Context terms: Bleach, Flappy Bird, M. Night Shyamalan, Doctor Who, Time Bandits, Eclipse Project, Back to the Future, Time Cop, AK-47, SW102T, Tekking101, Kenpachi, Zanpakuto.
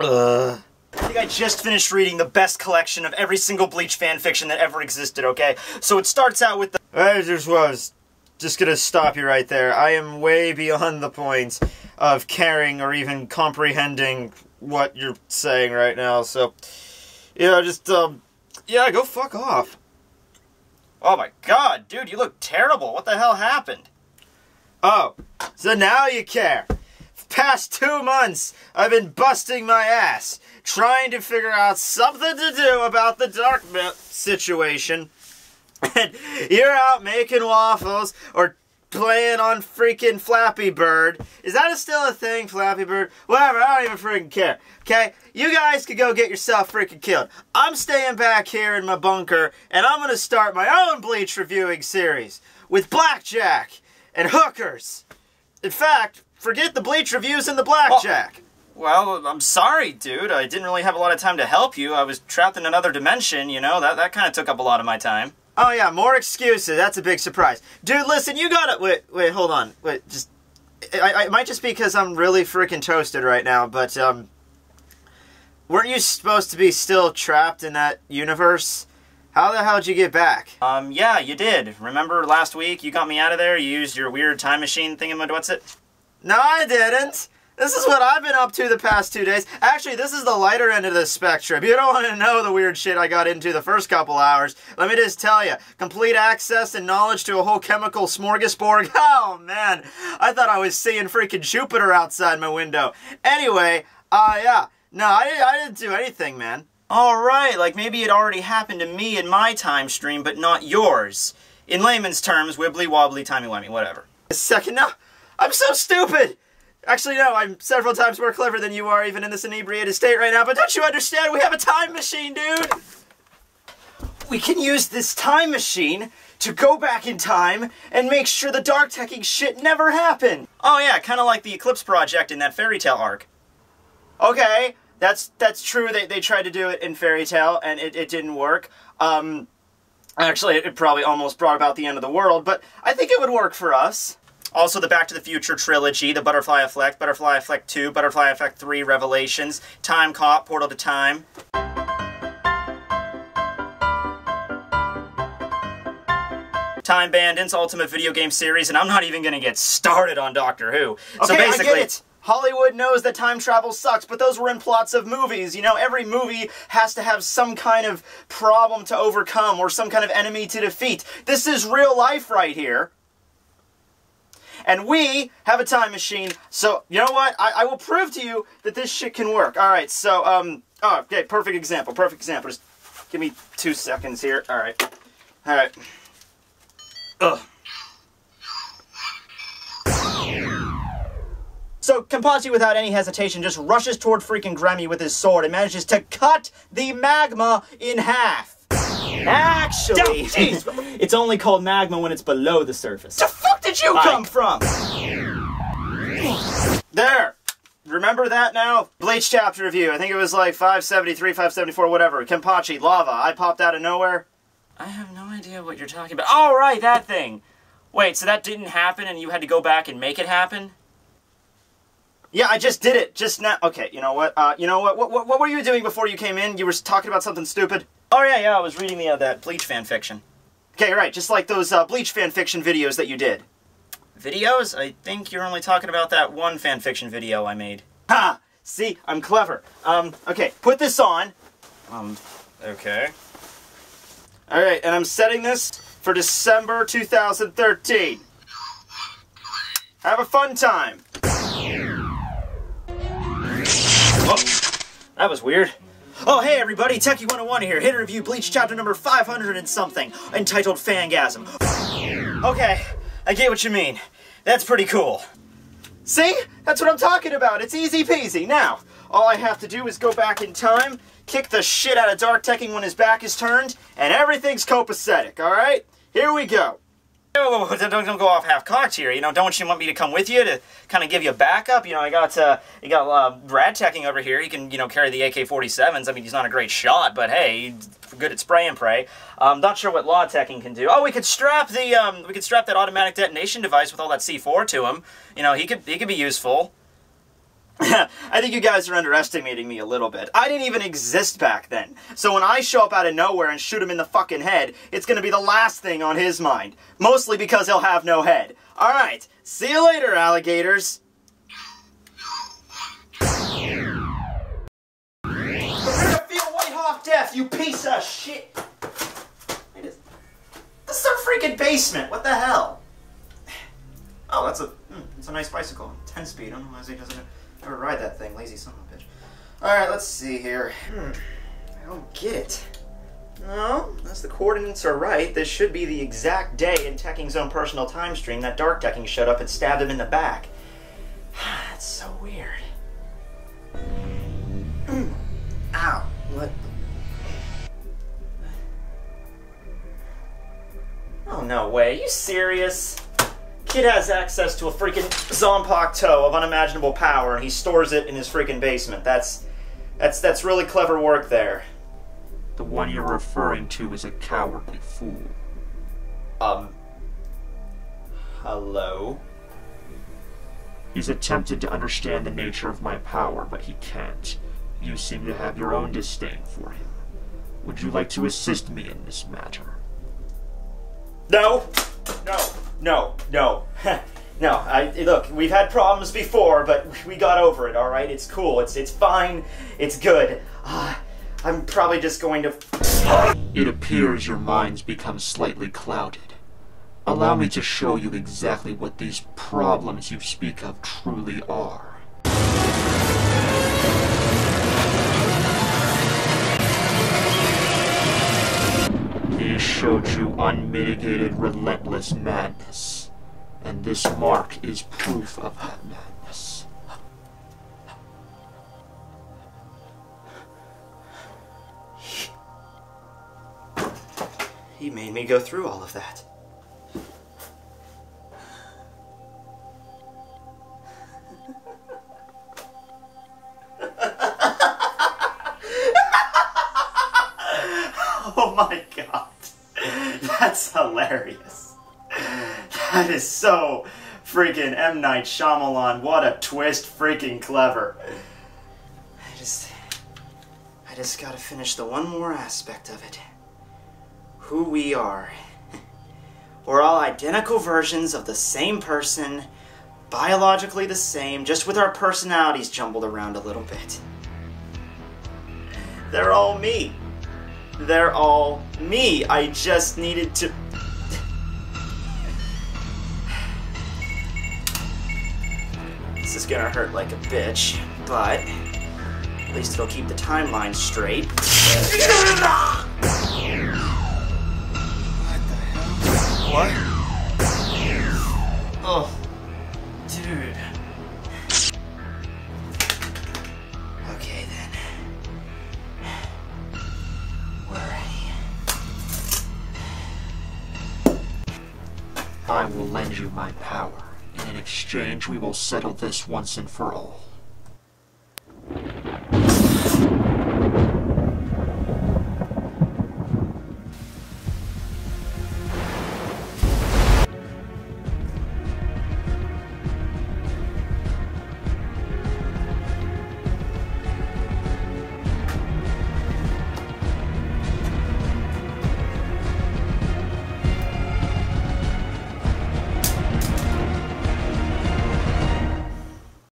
I think I just finished reading the best collection of every single Bleach fanfiction that ever existed, okay? So it starts out with the— I just was just gonna stop you right there. I am way beyond the point of caring or even comprehending what you're saying right now, so... yeah, just, yeah, go fuck off. Oh my god, dude, you look terrible. What the hell happened? Oh, so now you care. For the past 2 months, I've been busting my ass, trying to figure out something to do about the dark situation. And you're out making waffles, or playing on freaking Flappy Bird. Is that still a thing, Flappy Bird? Whatever, I don't even freaking care, okay? You guys could go get yourself freaking killed. I'm staying back here in my bunker, and I'm gonna start my own Bleach reviewing series with blackjack and hookers. In fact, forget the Bleach reviews and the blackjack. Well, I'm sorry, dude. I didn't really have a lot of time to help you. I was trapped in another dimension, you know? That kind of took up a lot of my time. Oh yeah, more excuses. That's a big surprise. Dude, listen, you gotta— wait, hold on. Wait, just... It might just be because I'm really freaking toasted right now, but, weren't you supposed to be still trapped in that universe? How the hell did you get back? Yeah, you did. Remember last week? You got me out of there? You used your weird time machine thingamajwhatsit? No, I didn't! This is what I've been up to the past 2 days. Actually, this is the lighter end of the spectrum. You don't want to know the weird shit I got into the first couple hours. Let me just tell you, complete access and knowledge to a whole chemical smorgasbord. Oh, man. I thought I was seeing freaking Jupiter outside my window. Anyway, yeah. No, I didn't do anything, man. All right, like maybe it already happened to me in my time stream, but not yours. In layman's terms, wibbly-wobbly, timey-wimey, whatever. A second, no. I'm so stupid! Actually, no, I'm several times more clever than you are, even in this inebriated state right now, but don't you understand? We have a time machine, dude! We can use this time machine to go back in time and make sure the dark teching shit never happened! Oh yeah, kind of like the Eclipse Project in that fairy tale arc. Okay, that's true, they tried to do it in fairy tale, and it didn't work. Actually, it probably almost brought about the end of the world, but I think it would work for us. Also, the Back to the Future trilogy, the Butterfly Effect, Butterfly Effect 2, Butterfly Effect 3, Revelations, Time Cop, Portal to Time. Time Bandits, Ultimate Video Game Series, and I'm not even gonna get started on Doctor Who. Okay, so basically, I get it. Hollywood knows that time travel sucks, but those were in plots of movies. You know, every movie has to have some kind of problem to overcome or some kind of enemy to defeat. This is real life right here. And we have a time machine, so you know what? I will prove to you that this shit can work. Alright, so, oh, okay, perfect example. Just give me 2 seconds here. Alright. Ugh. So, Kenpachi, without any hesitation, just rushes toward freaking Grammy with his sword and manages to cut the magma in half. Actually, it's only called magma when it's below the surface. The fuck did you come from? There. Remember that now? Bleach chapter review. I think it was like 573, 574, whatever. Kenpachi, lava. I popped out of nowhere. I have no idea what you're talking about. Oh, right, that thing. Wait, so that didn't happen and you had to go back and make it happen? Yeah, I just did it. Just now. Okay, you know what? What were you doing before you came in? You were talking about something stupid? Oh yeah, I was reading that Bleach fanfiction. Okay, right, just like those Bleach fanfiction videos that you did. Videos? I think you're only talking about that one fanfiction video I made. Ha! See, I'm clever. Okay, put this on. Okay. Alright, and I'm setting this for December 2013. Have a fun time! Oh, that was weird. Oh, hey everybody, Tekking101 here, hit review Bleach chapter number 500 and something, entitled Fangasm. Okay, I get what you mean. That's pretty cool. See? That's what I'm talking about, it's easy peasy. Now, all I have to do is go back in time, kick the shit out of Dark Tekking when his back is turned, and everything's copacetic, alright? Here we go. Oh, don't go off half-cocked here, you know, don't you want me to come with you to kind of give you a backup? You know, I got Brad Tekking over here, he can, you know, carry the AK-47s, I mean, he's not a great shot, but hey, he's good at spray and pray. Not sure what Law Tekking can do. Oh, we could strap the, that automatic detonation device with all that C4 to him, you know, he could be useful. I think you guys are underestimating me a little bit. I didn't even exist back then. So when I show up out of nowhere and shoot him in the fucking head, it's gonna be the last thing on his mind. Mostly because he'll have no head. Alright, see you later, alligators! Prepare to feel Whitehawk death, you piece of shit! This is some freaking basement, what the hell? Oh, that's a nice bicycle. 10-speed, I don't know why he doesn't ever ride that thing. Lazy son of a bitch. Alright, let's see here. I don't get it. No, unless the coordinates are right, this should be the exact day in Tekking's own personal time stream that Dark Tekking showed up and stabbed him in the back. That's so weird. Ow. What? Oh, no way. Are you serious? Kid has access to a freaking Zanpakuto toe of unimaginable power, and he stores it in his freaking basement. That's really clever work there. The one you're referring to is a cowardly fool. Hello? He's attempted to understand the nature of my power, but he can't. You seem to have your own disdain for him. Would you like to assist me in this matter? No! No! No, no, no, look, we've had problems before, but we got over it, alright? It's cool, it's fine, it's good. I'm probably just going to... It appears your mind's become slightly clouded. Allow me to show you exactly what these problems you speak of truly are. He showed you unmitigated, relentless madness, and this mark is proof of that madness. He made me go through all of that. Oh my god. That's hilarious. That is so freaking M. Night Shyamalan. What a twist, freaking clever. I just gotta finish the one more aspect of it. Who we are. We're all identical versions of the same person, biologically the same, just with our personalities jumbled around a little bit. They're all me. They're all me. I just needed to... This is gonna hurt like a bitch, but at least it'll keep the timeline straight. What the hell? What? Oh, dude. Okay then. I will lend you my power, and in exchange we will settle this once and for all.